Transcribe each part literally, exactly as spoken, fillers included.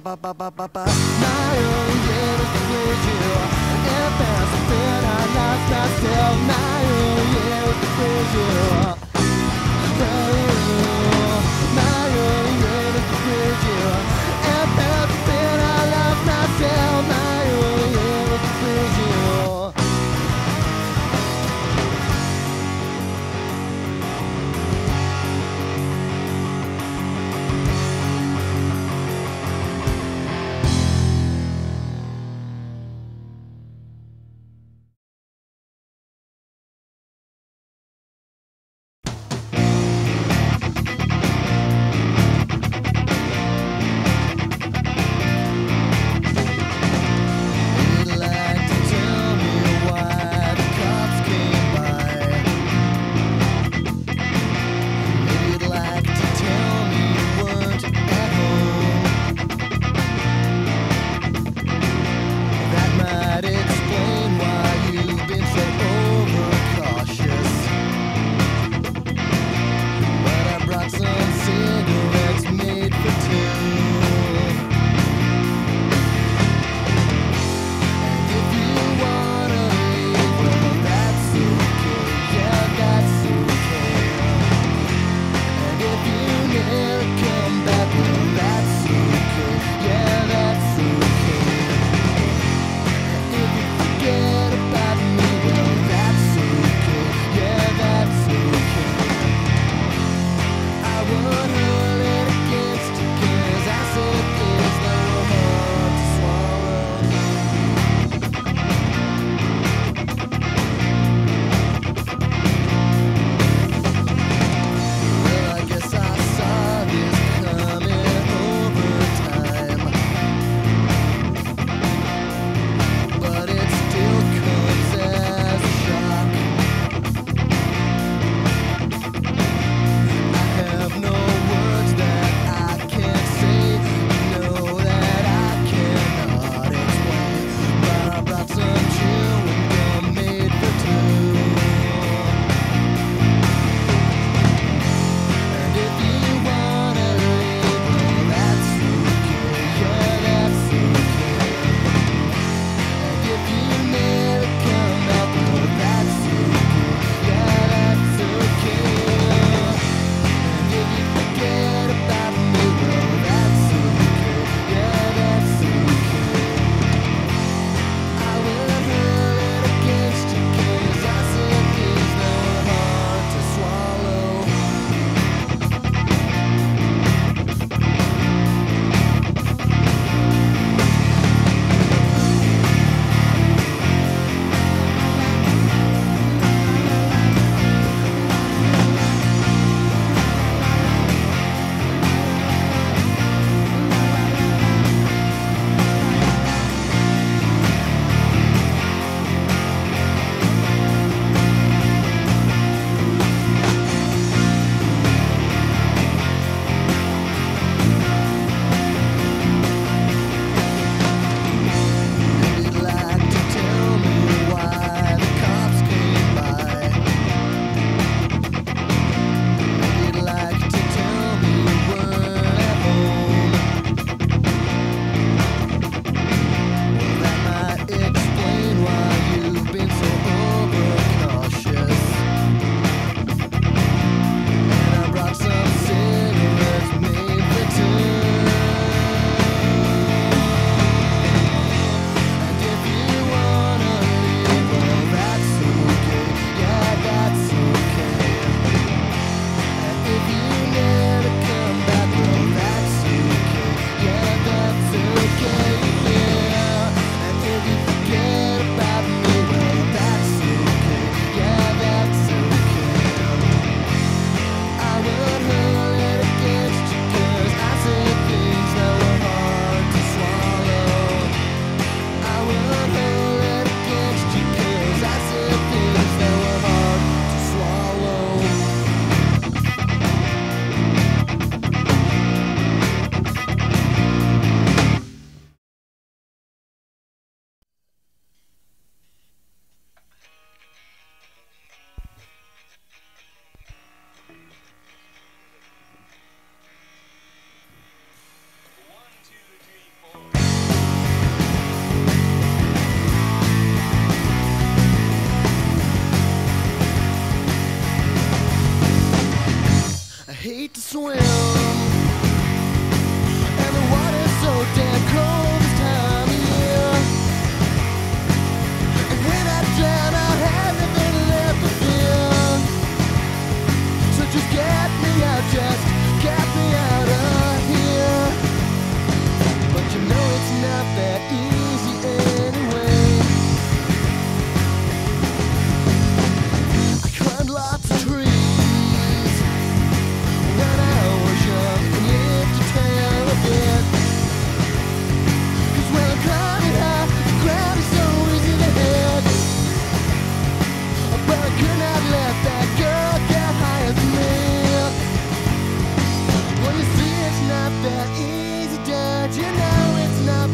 Ba ba ba ba ba. My only years with you, if there's a bit I lost myself. My only years with you, my only years with you, if there's a bit I lost myself. My only years with you.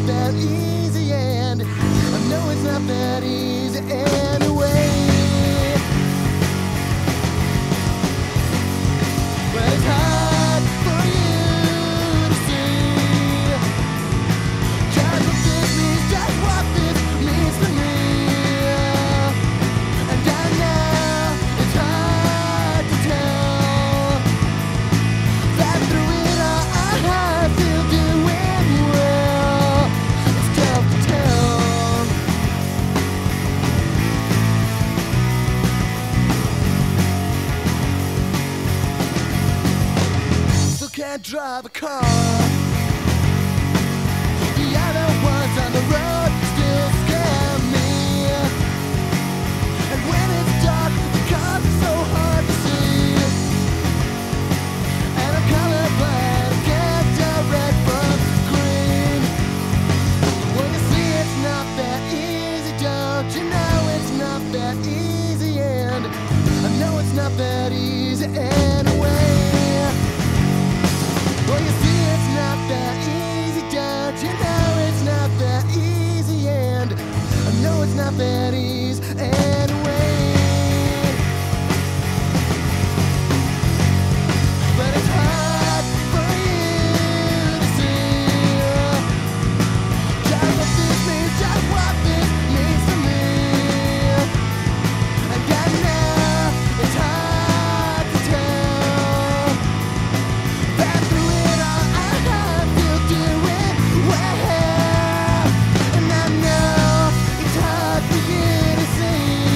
that easy, and I know it's not that easy anyway. But it's hard for you to see just what this means, just what this means for me. And I know it's hard to tell that through it all I have still doing well. It's tough to tell. Still can't drive a car. The other ones on the road still scare me. And when it's dark, the cars are so hard to see. And I'm colorblind, I can't tell red from green. When you see it's not that easy, don't you know it's not that easy? And I know it's not that easy anyway. Well, you see it's not that easy, don't you know it's not that easy? And I know it's not that easy anyway. But it's hard for you to see just what this means, just what this means to me. And I know it's hard to tell that through it all I have still doing well. And I know it's hard for you to see.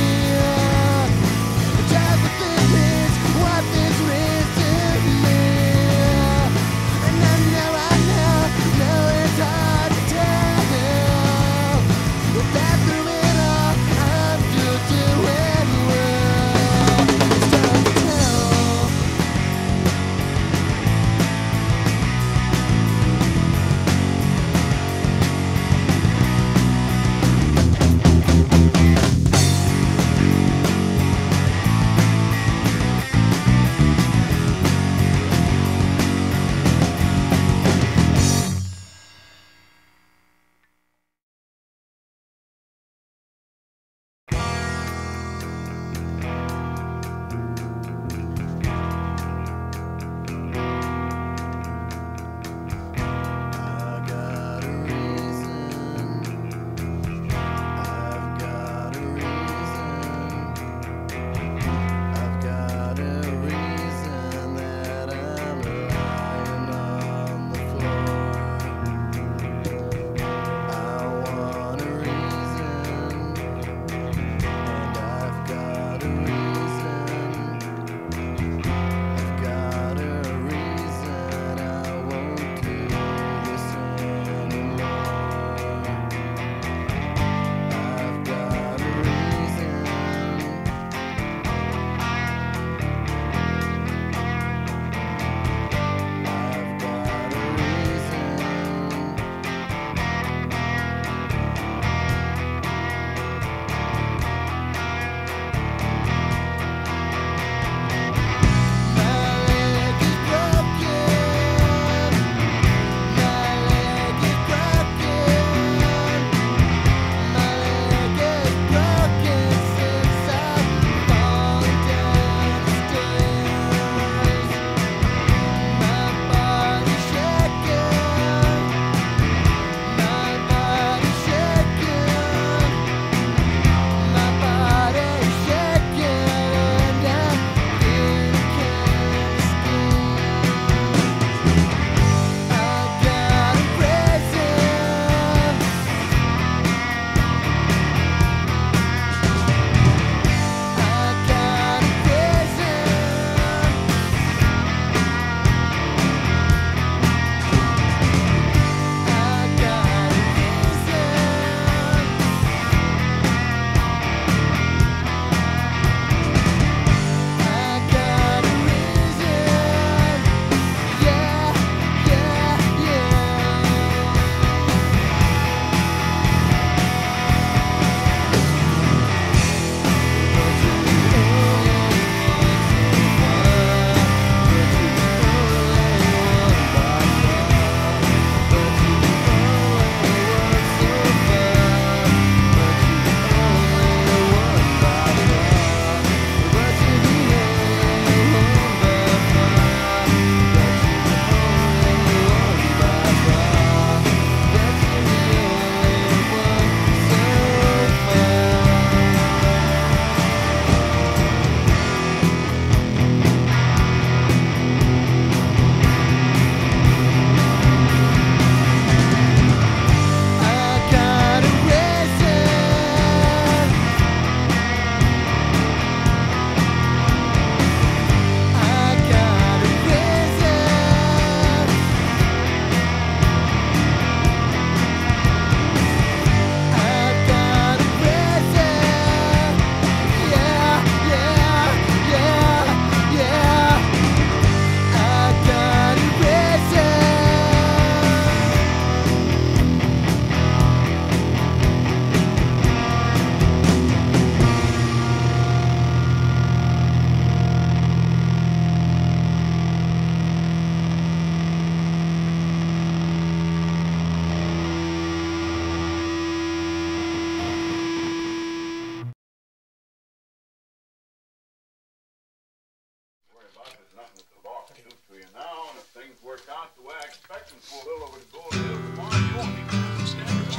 expecting for a little over the gold hill tomorrow. You won't need to stand around.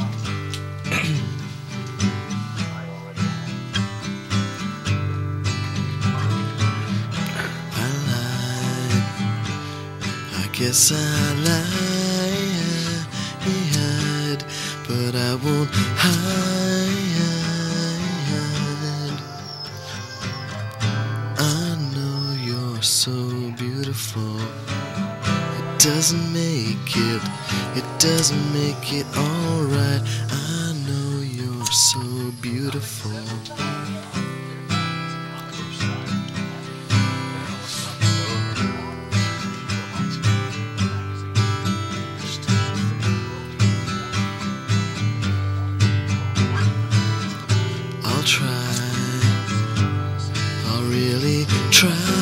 I already have. I lied. I guess I lied, but I won't hide. I know you're so beautiful. Doesn't make it, it doesn't make it alright. I know you're so beautiful. I'll try, I'll really try.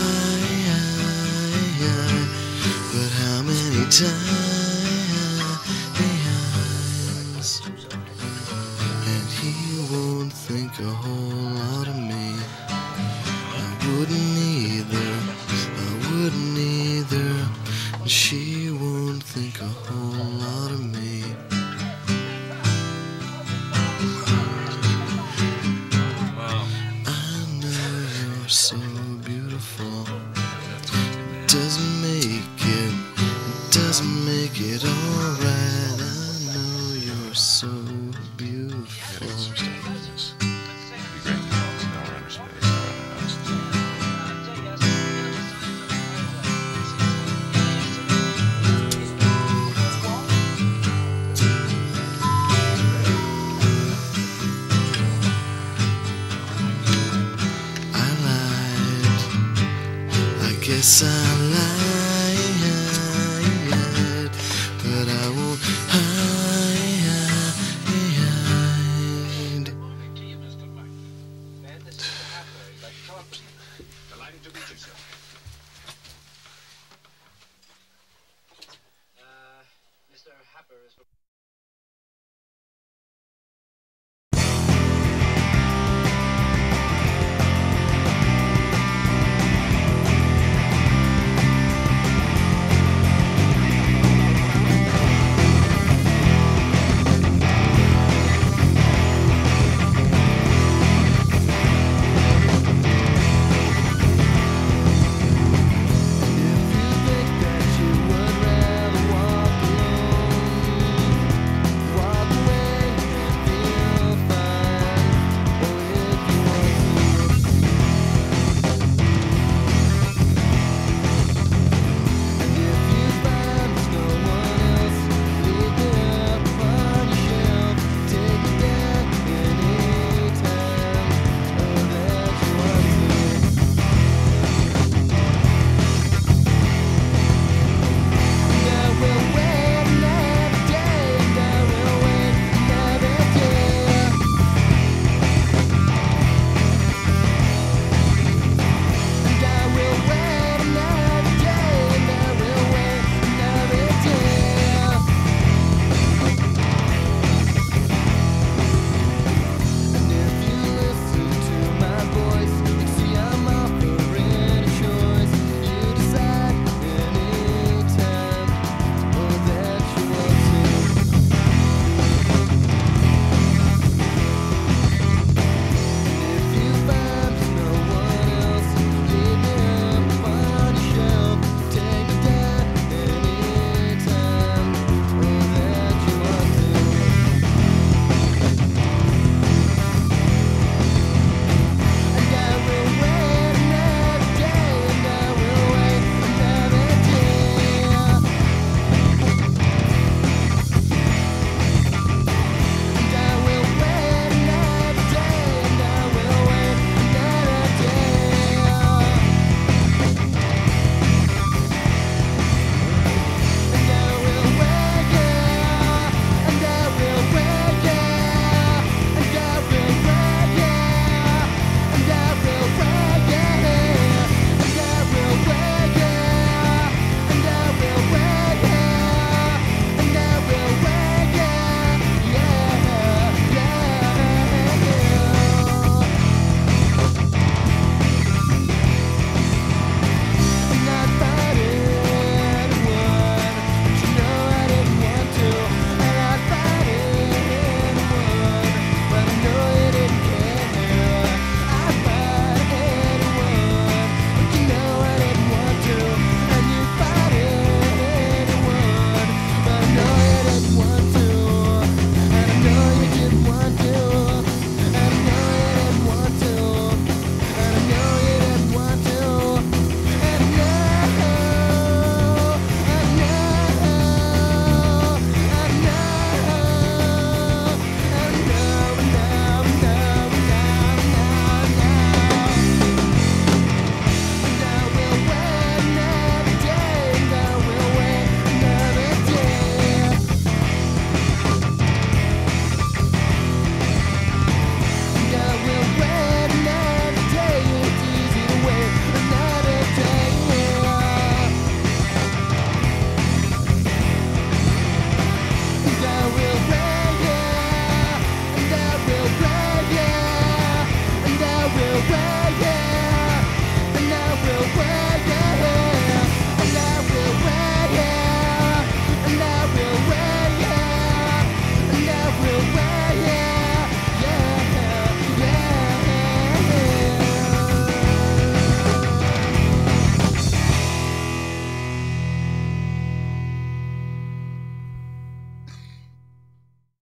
Times, and he won't think a whole lot of me. I wouldn't either, I wouldn't either, and she won't think a whole lot of me. Wow. I know you're so beautiful. It doesn't make it, doesn't make it alright. I know you're so beautiful. I lied. I guess I lied.